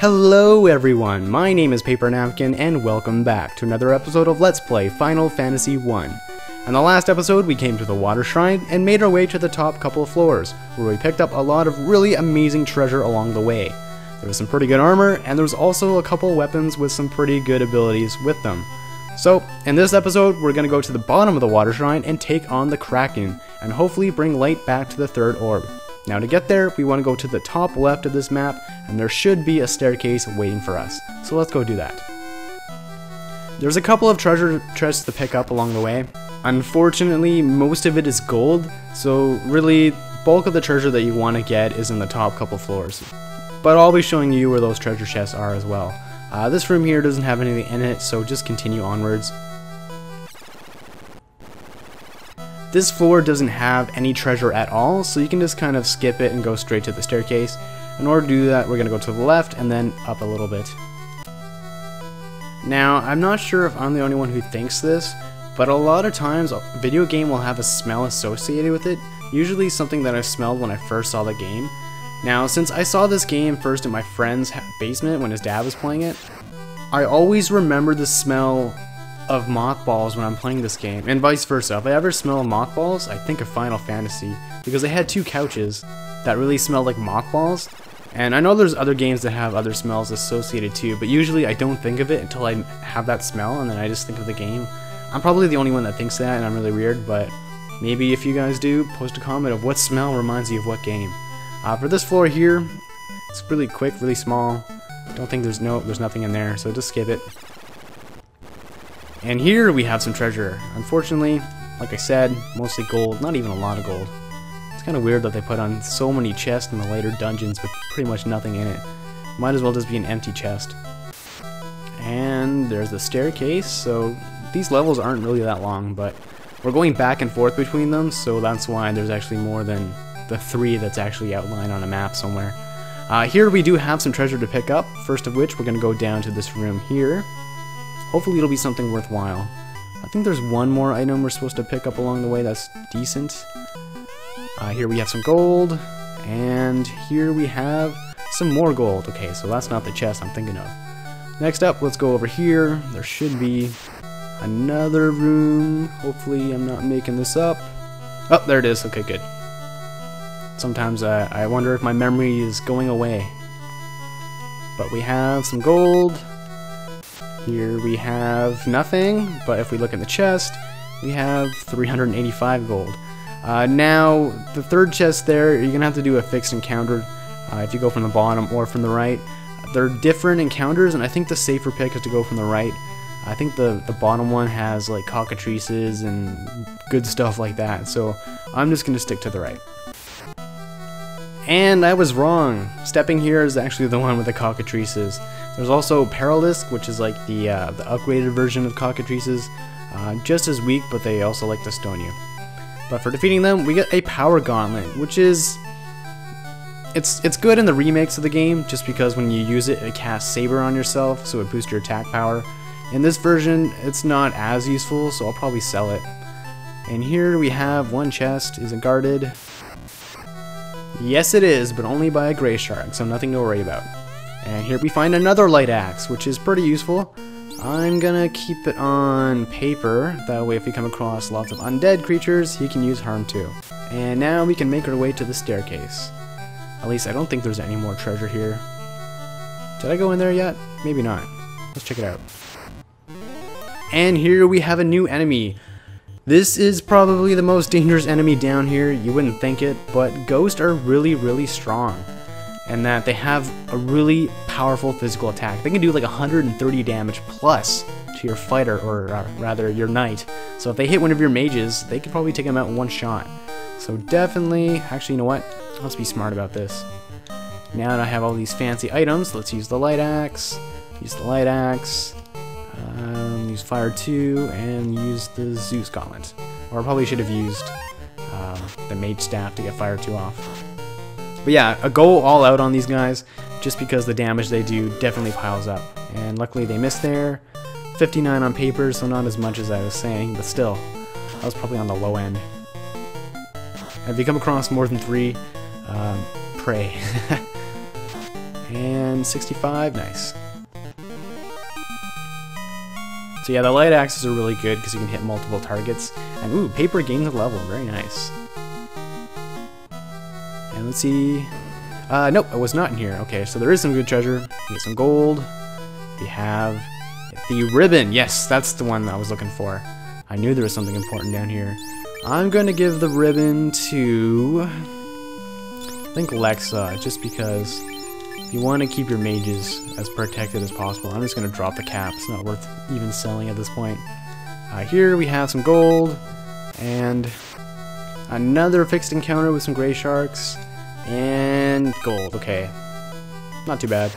Hello everyone, my name is PaperNapkin and welcome back to another episode of Let's Play Final Fantasy 1. In the last episode we came to the Water Shrine and made our way to the top couple of floors, where we picked up a lot of really amazing treasure along the way. There was some pretty good armor, and there was also a couple weapons with some pretty good abilities with them. So, in this episode we're going to go to the bottom of the Water Shrine and take on the Kraken, and hopefully bring light back to the third orb. Now to get there, we want to go to the top left of this map, and there should be a staircase waiting for us, so let's go do that. There's a couple of treasure chests to pick up along the way. Unfortunately, most of it is gold, so really, bulk of the treasure that you want to get is in the top couple floors. But I'll be showing you where those treasure chests are as well. This room here doesn't have anything in it, so just continue onwards. This floor doesn't have any treasure at all, so you can just kind of skip it and go straight to the staircase. In order to do that, we're going to go to the left and then up a little bit. Now, I'm not sure if I'm the only one who thinks this, but a lot of times a video game will have a smell associated with it, usually something that I smelled when I first saw the game. Now, since I saw this game first in my friend's basement when his dad was playing it, I always remember the smell of mothballs when I'm playing this game, and vice versa. If I ever smell mothballs, I think of Final Fantasy, because they had two couches that really smelled like mothballs. And I know there's other games that have other smells associated too, but usually I don't think of it until I have that smell, and then I just think of the game. I'm probably the only one that thinks that, and I'm really weird, but maybe if you guys do, post a comment of what smell reminds you of what game. For this floor here, it's really quick, really small. I don't think there's nothing in there, so just skip it. And here we have some treasure. Unfortunately, like I said, mostly gold, not even a lot of gold. It's kind of weird that they put on so many chests in the later dungeons with pretty much nothing in it. Might as well just be an empty chest. And there's the staircase, so these levels aren't really that long, but we're going back and forth between them, so that's why there's actually more than the three that's actually outlined on a map somewhere. Here we do have some treasure to pick up, first of which we're going to go down to this room here. Hopefully it'll be something worthwhile. I think there's one more item we're supposed to pick up along the way that's decent. Here we have some gold, and here we have some more gold. Okay, so that's not the chest I'm thinking of. Next up, let's go over here. There should be another room. Hopefully I'm not making this up. Oh, there it is. Okay, good. Sometimes I wonder if my memory is going away. But we have some gold. Here we have nothing, but if we look in the chest, we have 385 gold. Now, the third chest there, you're going to have to do a fixed encounter if you go from the bottom or from the right. They're different encounters, and I think the safer pick is to go from the right. I think the bottom one has like cockatrices and good stuff like that, so I'm just going to stick to the right. And I was wrong. Stepping here is actually the one with the cockatrices. There's also Paralisk, which is like the upgraded version of cockatrices. Just as weak, but they also like to stone you. But for defeating them, we get a Power Gauntlet, which is... It's good in the remakes of the game, just because when you use it, it casts Saber on yourself, so it boosts your attack power. In this version, it's not as useful, so I'll probably sell it. And here we have one chest. Is it guarded? Yes, it is, but only by a gray shark, so nothing to worry about. And here we find another light axe, which is pretty useful. I'm gonna keep it on paper, that way if we come across lots of undead creatures, he can use harm too. And now we can make our way to the staircase. At least I don't think there's any more treasure here. Did I go in there yet? Maybe not. Let's check it out. And here we have a new enemy. This is probably the most dangerous enemy down here, you wouldn't think it, but ghosts are really strong. And that they have a really powerful physical attack. They can do like 130 damage plus to your fighter, or rather your knight. So if they hit one of your mages, they could probably take them out in one shot. So definitely, actually you know what, let's be smart about this. Now that I have all these fancy items, let's use the light axe, use fire too, and use the Zeus gauntlet. Or I probably should have used the mage staff to get fire too off. But yeah, go all out on these guys, just because the damage they do definitely piles up. And luckily they missed there. 59 on paper, so not as much as I was saying, but still, I was probably on the low end. If you come across more than three, pray. and 65, nice. So yeah, the light axes are really good because you can hit multiple targets. And ooh, paper gains a level, very nice. And let's see, nope, I was not in here. Okay, so there is some good treasure, we get some gold. We have the ribbon, yes, that's the one that I was looking for. I knew there was something important down here. I'm gonna give the ribbon to, I think, Alexa, just because you want to keep your mages as protected as possible. I'm just gonna drop the cap, it's not worth even selling at this point. Here we have some gold, and another fixed encounter with some gray sharks, and gold, okay. Not too bad.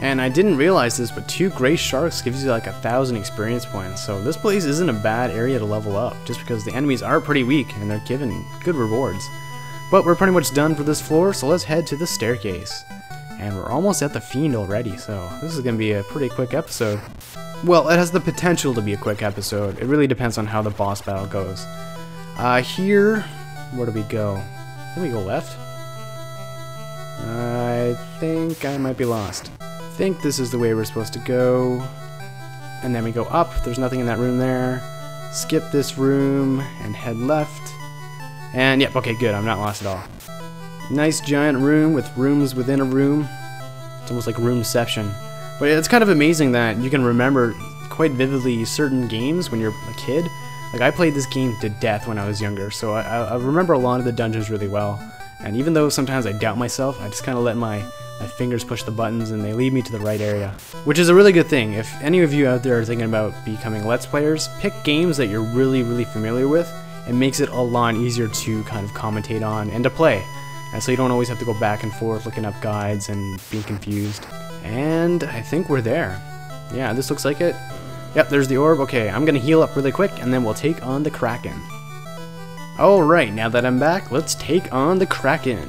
And I didn't realize this, but 2 gray sharks gives you like 1,000 experience points, so this place isn't a bad area to level up, just because the enemies are pretty weak and they're given good rewards. But we're pretty much done for this floor, so let's head to the staircase. And we're almost at the Fiend already, so this is going to be a pretty quick episode. Well, it has the potential to be a quick episode, it really depends on how the boss battle goes. Here, where do we go? Can we go left? I think I might be lost. I think this is the way we're supposed to go, and then we go up. There's nothing in that room there. Skip this room and head left, and yep, okay, good, I'm not lost at all. Nice giant room with rooms within a room. It's almost like roomception, but it's kind of amazing that you can remember quite vividly certain games when you're a kid. Like, I played this game to death when I was younger, so I remember a lot of the dungeons really well, and even though sometimes I doubt myself, I just kind of let my fingers push the buttons and they lead me to the right area. Which is a really good thing. If any of you out there are thinking about becoming Let's Players, pick games that you're really, really familiar with. It makes it a lot easier to kind of commentate on and to play. And so you don't always have to go back and forth looking up guides and being confused. And I think we're there. Yeah, this looks like it. Yep, there's the orb. Okay, I'm gonna heal up really quick and then we'll take on the Kraken. Alright, now that I'm back, let's take on the Kraken.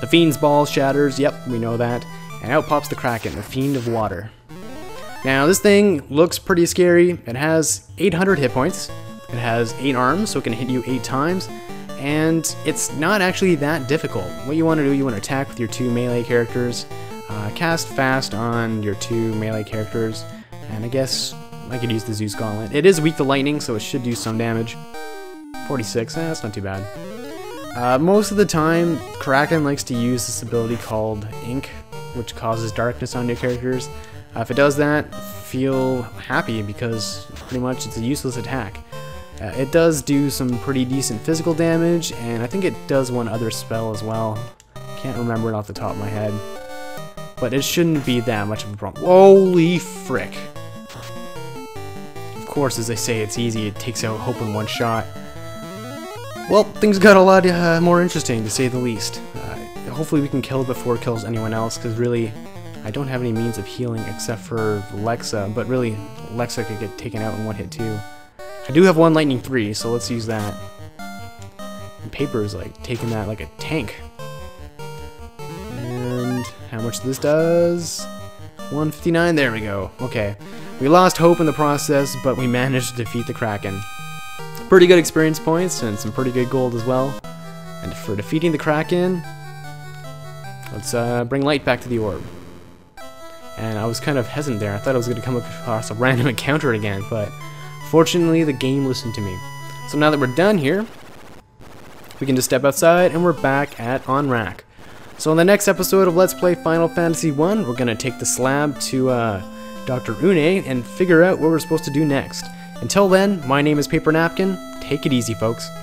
The Fiend's ball shatters, yep, we know that, and out pops the Kraken, the Fiend of Water. Now this thing looks pretty scary. It has 800 hit points, it has 8 arms, so it can hit you 8 times, and it's not actually that difficult. What you want to do, you want to attack with your 2 melee characters, cast fast on your 2 melee characters, and I guess I could use the Zeus gauntlet. It is weak to lightning, so it should do some damage. 46, that's not too bad. Most of the time, Kraken likes to use this ability called Ink, which causes darkness on your characters. If it does that, feel happy because pretty much it's a useless attack. It does do some pretty decent physical damage, and I think it does one other spell as well. Can't remember it off the top of my head. But it shouldn't be that much of a problem. Holy frick! Of course, as they say, it's easy, it takes out hope in one shot. Well, things got a lot more interesting, to say the least. Hopefully we can kill it before it kills anyone else, because really, I don't have any means of healing except for Alexa, but really, Alexa could get taken out in one hit too. I do have one Lightning-3, so let's use that. And Paper is like taking that like a tank. And how much this does? 159, there we go. Okay, we lost hope in the process, but we managed to defeat the Kraken. Pretty good experience points and some pretty good gold as well. And for defeating the Kraken, let's bring light back to the orb. And I was kind of hesitant there. I thought I was going to come across a random encounter again, but fortunately the game listened to me. So now that we're done here, we can just step outside and we're back at Onrack. So in the next episode of Let's Play Final Fantasy 1, we're going to take the slab to Dr. Une and figure out what we're supposed to do next. Until then, my name is PaperNapkin. Take it easy, folks.